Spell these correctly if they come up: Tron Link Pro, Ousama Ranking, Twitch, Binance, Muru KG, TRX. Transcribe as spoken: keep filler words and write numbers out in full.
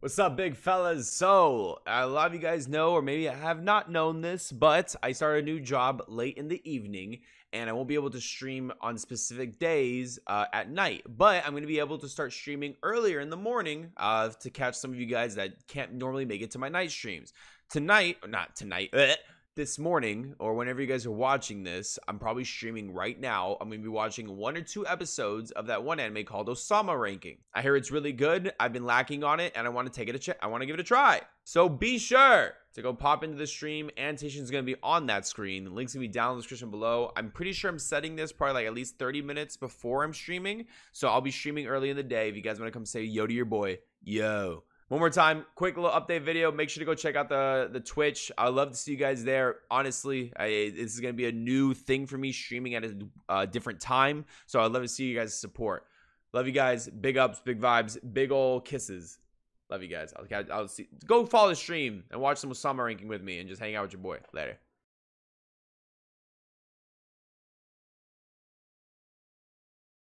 What's up, big fellas? So a lot of you guys know, or maybe I have not known this, but I started a new job late in the evening and I won't be able to stream on specific days uh, at night, but I'm going to be able to start streaming earlier in the morning uh, to catch some of you guys that can't normally make it to my night streams. Tonight, or not tonight, bleh, this morning, or whenever you guys are watching this, I'm probably streaming right now. I'm gonna be watching one or two episodes of that one anime called Ousama Ranking. I hear it's really good. I've been lacking on it, and I want to take it a check. I want to give it a try. So be sure to go pop into the stream. Annotation is gonna be on that screen. The link's gonna be down in the description below. I'm pretty sure I'm setting this probably like at least thirty minutes before I'm streaming, so I'll be streaming early in the day. If you guys want to come say yo to your boy, yo. One more time, quick little update video. Make sure to go check out the, the Twitch. I'd love to see you guys there. Honestly, I, this is going to be a new thing for me, streaming at a uh, different time. So I'd love to see you guys' support. Love you guys. Big ups, big vibes, big ol' kisses. Love you guys. I'll, I'll see. Go follow the stream and watch some Ousama Ranking with me and just hang out with your boy. Later.